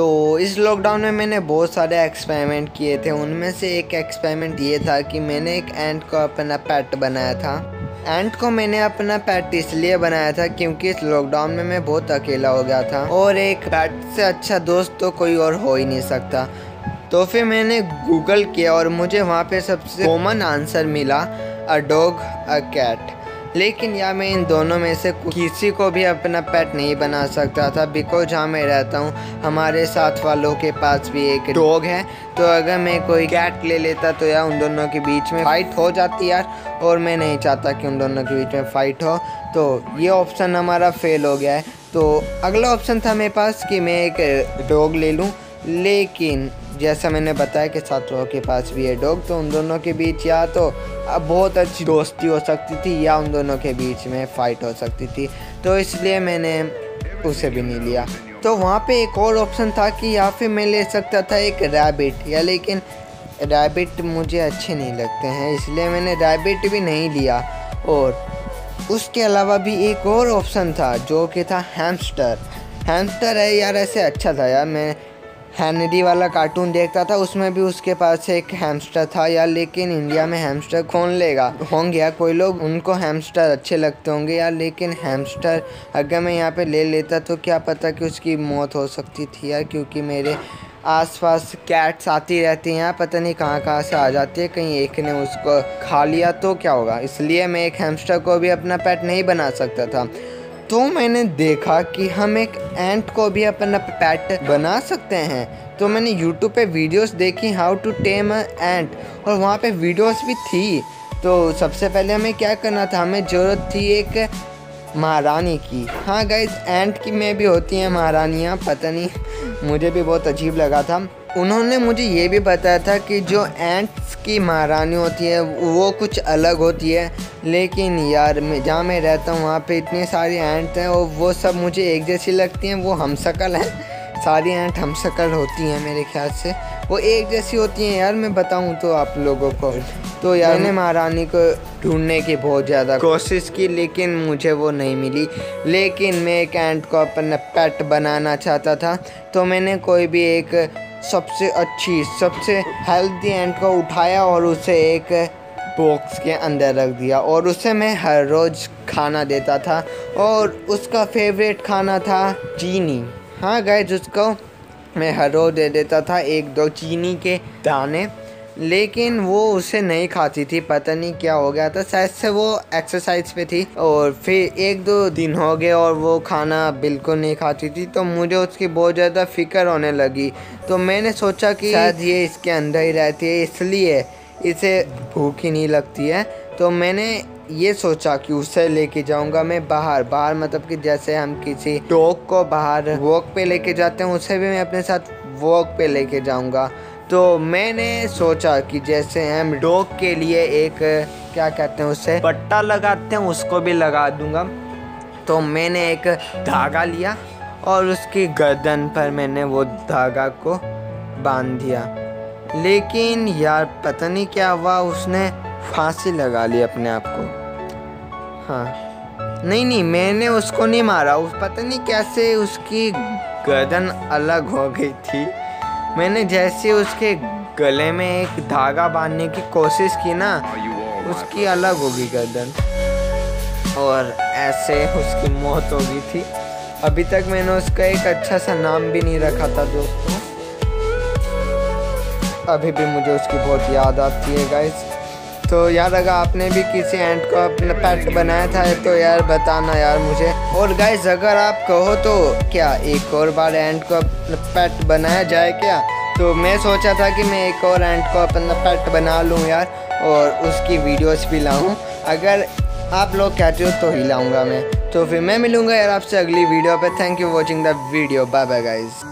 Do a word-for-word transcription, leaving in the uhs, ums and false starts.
तो इस लॉकडाउन में मैंने बहुत सारे एक्सपेरिमेंट किए थे। उनमें से एक एक्सपेरिमेंट ये था कि मैंने एक एंट को अपना पेट बनाया था। एंट को मैंने अपना पेट इसलिए बनाया था क्योंकि इस लॉकडाउन में मैं बहुत अकेला हो गया था और एक पेट से अच्छा दोस्त तो कोई और हो ही नहीं सकता। तो फिर मैंने गूगल किया और मुझे वहाँ पे सबसे कॉमन आंसर मिला अ डॉग अ कैट। लेकिन यार मैं इन दोनों में से किसी को भी अपना पेट नहीं बना सकता था, बिकॉज जहाँ मैं रहता हूँ हमारे साथ वालों के पास भी एक डॉग है, तो अगर मैं कोई कैट ले लेता तो यार उन दोनों के बीच में फ़ाइट हो जाती यार, और मैं नहीं चाहता कि उन दोनों के बीच में फ़ाइट हो। तो ये ऑप्शन हमारा फेल हो गया है। तो अगला ऑप्शन था मेरे पास कि मैं एक डॉग ले लूँ, लेकिन जैसा मैंने बताया कि छात्रों के पास भी है डॉग, तो उन दोनों के बीच या तो अब बहुत अच्छी दोस्ती हो सकती थी या उन दोनों के बीच में फ़ाइट हो सकती थी, तो इसलिए मैंने उसे भी नहीं लिया। तो वहाँ पे एक और ऑप्शन था कि या फिर मैं ले सकता था एक रैबिट या, लेकिन रैबिट मुझे अच्छे नहीं लगते हैं, इसलिए मैंने रैबिट भी नहीं लिया। और उसके अलावा भी एक और ऑप्शन था जो कि था हैमस्टर। हैमस्टर है यार ऐसे अच्छा था यार, मैं हेनरी वाला कार्टून देखता था, उसमें भी उसके पास एक हैमस्टर था यार, लेकिन इंडिया में हैमस्टर कौन लेगा होंगे यार, कोई लोग उनको हैमस्टर अच्छे लगते होंगे यार, लेकिन हैमस्टर अगर मैं यहाँ पे ले लेता तो क्या पता कि उसकी मौत हो सकती थी यार, क्योंकि मेरे आसपास कैट्स आती रहती हैं यार, पता नहीं कहाँ कहाँ से आ जाती है, कहीं एक ने उसको खा लिया तो क्या होगा। इसलिए मैं एक हैमस्टर को भी अपना पेट नहीं बना सकता था। तो मैंने देखा कि हम एक एंट को भी अपना पेट बना सकते हैं। तो मैंने यूट्यूब पे वीडियोस देखी how to tame a ant, और वहाँ पे वीडियोस भी थी। तो सबसे पहले हमें क्या करना था, हमें ज़रूरत थी एक महारानी की। हाँ गाइस, एंट की में भी होती हैं महारानियाँ, पता नहीं मुझे भी बहुत अजीब लगा था। उन्होंने मुझे ये भी बताया था कि जो एंट्स की महारानी होती है वो कुछ अलग होती है, लेकिन यार मैं जहाँ मैं रहता हूँ वहाँ पे इतने सारे एंट हैं और वो सब मुझे एक जैसी लगती हैं। वो हमशक्ल हैं, सारी एंट हमशक्ल होती हैं मेरे ख्याल से, वो एक जैसी होती हैं यार, मैं बताऊँ तो आप लोगों को। तो यार मैंने महारानी को ढूंढने की बहुत ज़्यादा कोशिश की, लेकिन मुझे वो नहीं मिली। लेकिन मैं एक एंट को अपना पेट बनाना चाहता था, तो मैंने कोई भी एक सबसे अच्छी सबसे हेल्दी एंट को उठाया और उसे एक बॉक्स के अंदर रख दिया, और उसे मैं हर रोज़ खाना देता था, और उसका फेवरेट खाना था चीनी। हाँ गाइस, उसको मैं हर रोज़ दे देता था एक दो चीनी के दाने, लेकिन वो उसे नहीं खाती थी, पता नहीं क्या हो गया था, शायद से वो एक्सरसाइज पे थी। और फिर एक दो दिन हो गए और वो खाना बिल्कुल नहीं खाती थी, तो मुझे उसकी बहुत ज़्यादा फिक्र होने लगी। तो मैंने सोचा कि शायद ये इसके अंदर ही रहती है, इसलिए इसे भूख ही नहीं लगती है। तो मैंने ये सोचा कि उसे लेके जाऊंगा मैं बाहर, बाहर मतलब कि जैसे हम किसी डॉग को बाहर वॉक पे लेके जाते हैं, उसे भी मैं अपने साथ वॉक पे लेके जाऊंगा। तो मैंने सोचा कि जैसे हम डॉग के लिए एक क्या कहते हैं उसे पट्टा लगाते हैं, उसको भी लगा दूंगा। तो मैंने एक धागा लिया और उसकी गर्दन पर मैंने वो धागा को बांध दिया, लेकिन यार पता नहीं क्या हुआ, उसने फांसी लगा ली अपने आप को। हाँ नहीं नहीं मैंने उसको नहीं मारा, उस पता नहीं कैसे उसकी गर्दन अलग हो गई थी। मैंने जैसे उसके गले में एक धागा बांधने की कोशिश की ना, उसकी अलग हो गई गर्दन और ऐसे उसकी मौत हो गई थी। अभी तक मैंने उसका एक अच्छा सा नाम भी नहीं रखा था दोस्तों, अभी भी मुझे उसकी बहुत याद आती है गाइस। तो यार अगर आपने भी किसी एंट को अपना पेट बनाया था तो यार बताना यार मुझे। और गाइस अगर आप कहो तो क्या एक और बार एंट को अपना पेट बनाया जाए क्या, तो मैं सोचा था कि मैं एक और एंट को अपना पेट बना लूँ यार, और उसकी वीडियोस भी लाऊँ। अगर आप लोग कहते हो तो ही लाऊँगा मैं। तो फिर मैं मिलूँगा यार आपसे अगली वीडियो पर। Thank you watching the video, bye bye guys.